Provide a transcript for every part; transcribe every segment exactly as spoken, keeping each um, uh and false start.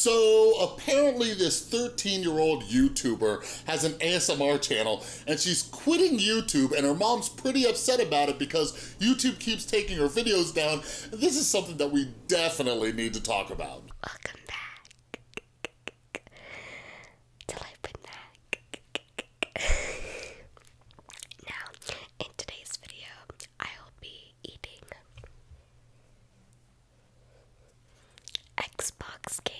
So apparently this thirteen year old YouTuber has an A S M R channel and she's quitting YouTube, and her mom's pretty upset about it because YouTube keeps taking her videos down. This is something that we definitely need to talk about. Welcome back to Life with MaK. Now, in today's video, I'll be eating Xbox games.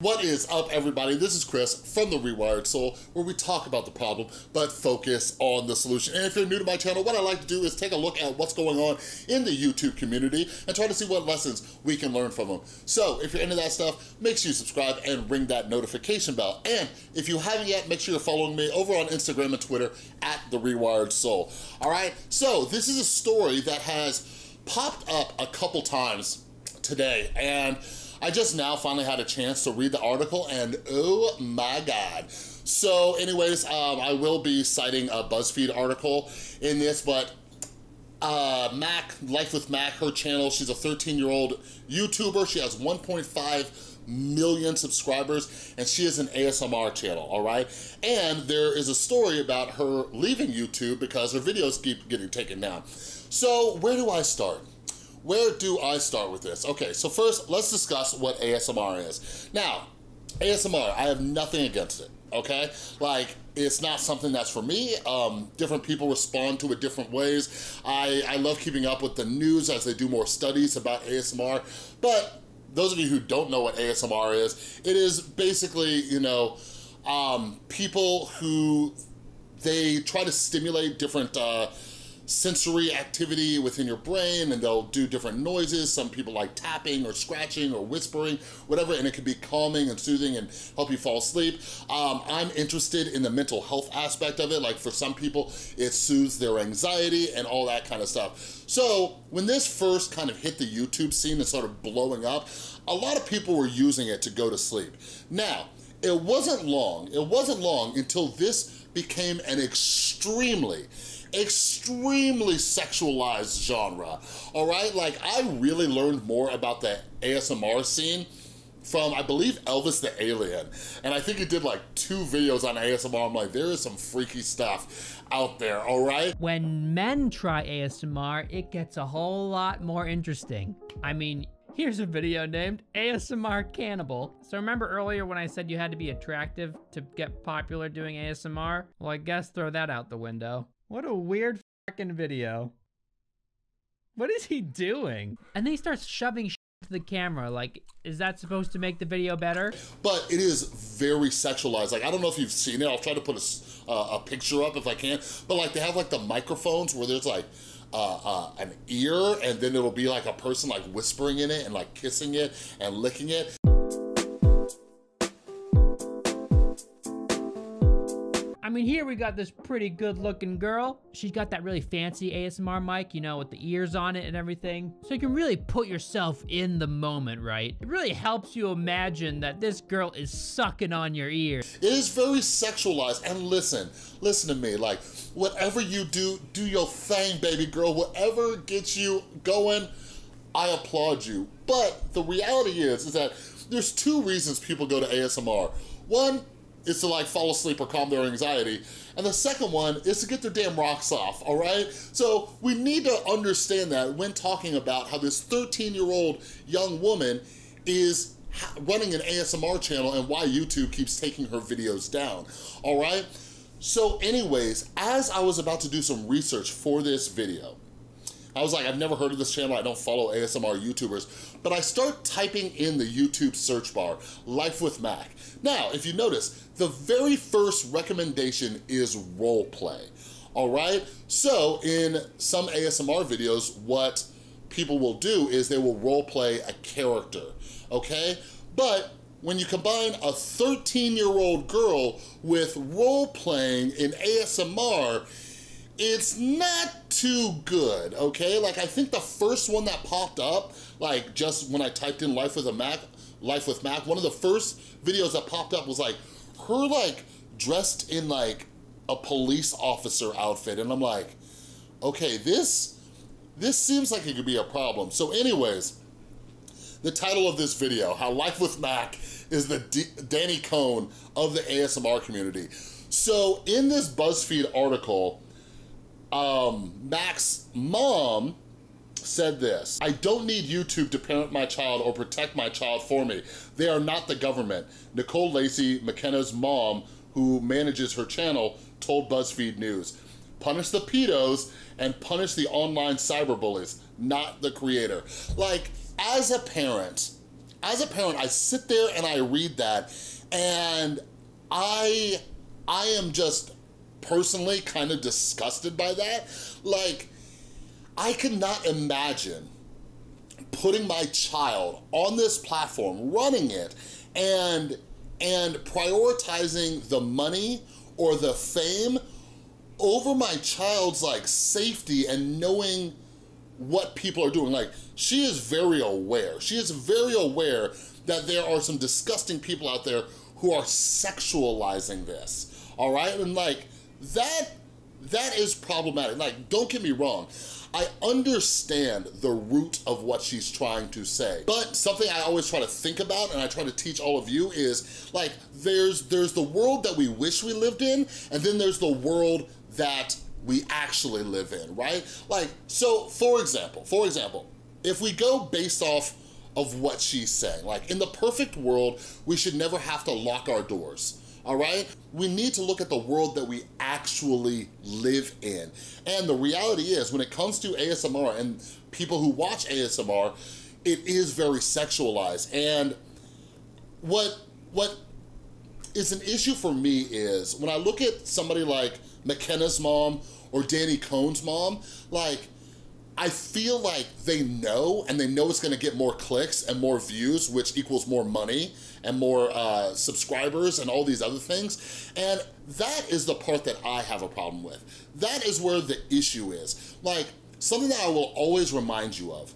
What is up, everybody? This is Chris from The Rewired Soul, where we talk about the problem, but focus on the solution. And if you're new to my channel, what I like to do is take a look at what's going on in the YouTube community and try to see what lessons we can learn from them. So if you're into that stuff, make sure you subscribe and ring that notification bell. And if you haven't yet, make sure you're following me over on Instagram and Twitter at The Rewired Soul. All right, so this is a story that has popped up a couple times today, and I just now finally had a chance to read the article, and oh my God. So anyways, um, I will be citing a BuzzFeed article in this, but uh, MaK, Life with MaK, her channel, she's a thirteen year old YouTuber. She has one point five million subscribers, and she is an A S M R channel, all right? And there is a story about her leaving YouTube because her videos keep getting taken down. So where do I start? Where do I start with this? Okay, so first, let's discuss what A S M R is. Now, A S M R, I have nothing against it, okay? Like, it's not something that's for me. Um, different people respond to it different ways. I, I love keeping up with the news as they do more studies about A S M R, but those of you who don't know what A S M R is, it is basically, you know, um, people who, they try to stimulate different, uh, sensory activity within your brain, and they'll do different noises. Some people like tapping or scratching or whispering, whatever, and it can be calming and soothing and help you fall asleep. Um, I'm interested in the mental health aspect of it. Like, for some people, it soothes their anxiety and all that kind of stuff. So when this first kind of hit the YouTube scene and started blowing up, a lot of people were using it to go to sleep. Now, it wasn't long, it wasn't long until this became an extremely, extremely sexualized genre, all right? Like, I really learned more about the A S M R scene from, I believe, Elvis the Alien. And I think he did like two videos on A S M R. I'm like, there is some freaky stuff out there, all right? When men try A S M R, it gets a whole lot more interesting. I mean, here's a video named A S M R Cannibal. So remember earlier when I said you had to be attractive to get popular doing A S M R? Well, I guess throw that out the window. What a weird fucking video. What is he doing? And then he starts shoving shit to the camera. Like, is that supposed to make the video better? But it is very sexualized. Like, I don't know if you've seen it. I'll try to put a, uh, a picture up if I can. But like, they have like the microphones where there's like, Uh, uh, an ear, and then it'll be like a person like whispering in it and like kissing it and licking it. I mean, here we got this pretty good looking girl. She's got that really fancy A S M R mic, you know, with the ears on it and everything. So you can really put yourself in the moment, right? It really helps you imagine that this girl is sucking on your ear. It is very sexualized, and listen, listen to me, like, whatever you do, do your thing, baby girl. Whatever gets you going, I applaud you. But the reality is, is that there's two reasons people go to A S M R. One, is to like fall asleep or calm their anxiety. And the second one is to get their damn rocks off, all right? So we need to understand that when talking about how this thirteen year old young woman is running an A S M R channel and why YouTube keeps taking her videos down, all right? So anyways, as I was about to do some research for this video, I was like, I've never heard of this channel, I don't follow A S M R YouTubers, but I start typing in the YouTube search bar, Life with MaK. Now, if you notice, the very first recommendation is role play, all right? So in some A S M R videos, what people will do is they will role play a character, okay? But when you combine a thirteen year old girl with role playing in A S M R, it's not too good, okay? Like, I think the first one that popped up, like, just when I typed in Life with a Mac, Life with Mac, one of the first videos that popped up was, like, her, like, dressed in, like, a police officer outfit, and I'm like, okay, this, this seems like it could be a problem. So anyways, the title of this video, how Life with MaK is the D Danny Cohn of the A S M R community. So in this BuzzFeed article, um, MaK's mom said this: I don't need YouTube to parent my child or protect my child for me. They are not the government. Nicole Lacey, McKenna's mom, who manages her channel, told BuzzFeed News. Punish the pedos and punish the online cyberbullies, not the creator. Like, as a parent, as a parent, I sit there and I read that, and I, I am just personally kind of disgusted by that. Like, I could not imagine putting my child on this platform, running it, and, and prioritizing the money or the fame over my child's, like, safety and knowing what people are doing. Like, she is very aware. She is very aware that there are some disgusting people out there who are sexualizing this, all right? And, like, that, that is problematic. Like, don't get me wrong. I understand the root of what she's trying to say, but something I always try to think about and I try to teach all of you is, like, there's, there's the world that we wish we lived in, and then there's the world that we actually live in, right? Like, so for example, for example, if we go based off of what she's saying, like, in the perfect world, we should never have to lock our doors, all right? We need to look at the world that we actually live in. And the reality is, when it comes to A S M R and people who watch A S M R, it is very sexualized. And what, what is an issue for me is, when I look at somebody like McKenna's mom or Danny Cohn's mom, like, I feel like they know, and they know it's gonna get more clicks and more views, which equals more money and more uh, subscribers and all these other things. And that is the part that I have a problem with. That is where the issue is. Like, something that I will always remind you of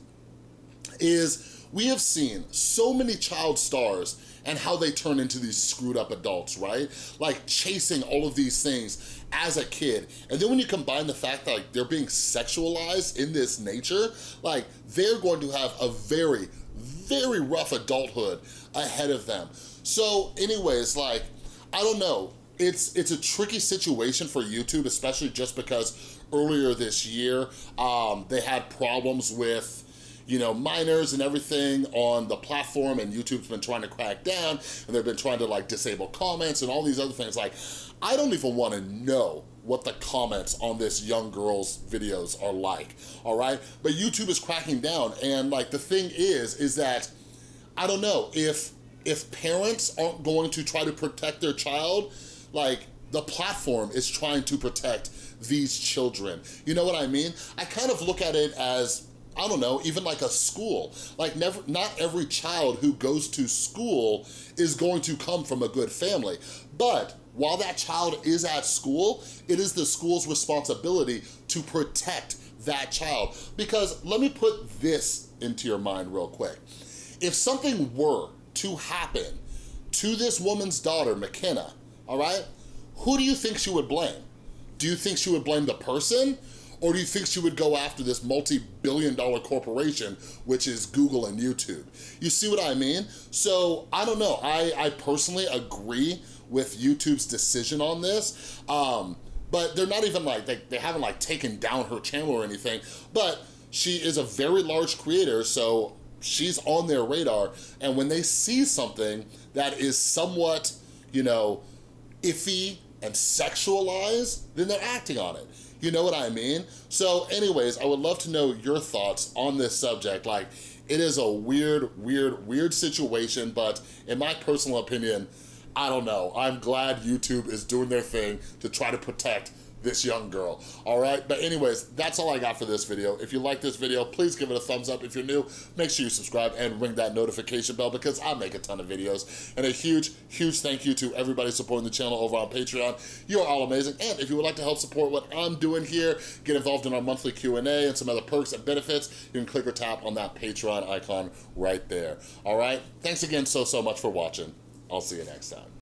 is we have seen so many child stars and how they turn into these screwed up adults, right? Like, chasing all of these things as a kid. And then when you combine the fact that, like, they're being sexualized in this nature, like, they're going to have a very, very rough adulthood ahead of them. So anyways, like, I don't know. It's, it's a tricky situation for YouTube, especially just because earlier this year, um, they had problems with, you know, minors and everything on the platform, and YouTube's been trying to crack down, and they've been trying to, like, disable comments and all these other things. Like, I don't even want to know what the comments on this young girl's videos are like, all right? But YouTube is cracking down, and, like, the thing is, is that, I don't know, if, if parents aren't going to try to protect their child, like, the platform is trying to protect these children. You know what I mean? I kind of look at it as, I don't know, even like a school. Like, never, not every child who goes to school is going to come from a good family. But while that child is at school, it is the school's responsibility to protect that child. Because let me put this into your mind real quick. If something were to happen to this woman's daughter, McKenna, all right, who do you think she would blame? Do you think she would blame the person? Or do you think she would go after this multi-billion dollar corporation, which is Google and YouTube? You see what I mean? So, I don't know. I, I personally agree with YouTube's decision on this, um, but they're not even like, they, they haven't like taken down her channel or anything, but she is a very large creator, so she's on their radar. And when they see something that is somewhat, you know, iffy and sexualized, then they're acting on it. You know what I mean? So anyways, I would love to know your thoughts on this subject. Like, it is a weird, weird, weird situation, but in my personal opinion, I don't know. I'm glad YouTube is doing their thing to try to protect this young girl, all right? But anyways, that's all I got for this video. If you like this video, please give it a thumbs up. If you're new, make sure you subscribe and ring that notification bell because I make a ton of videos. And a huge, huge thank you to everybody supporting the channel over on Patreon. You are all amazing. And if you would like to help support what I'm doing here, get involved in our monthly Q and A and some other perks and benefits, you can click or tap on that Patreon icon right there, all right? Thanks again so, so much for watching. I'll see you next time.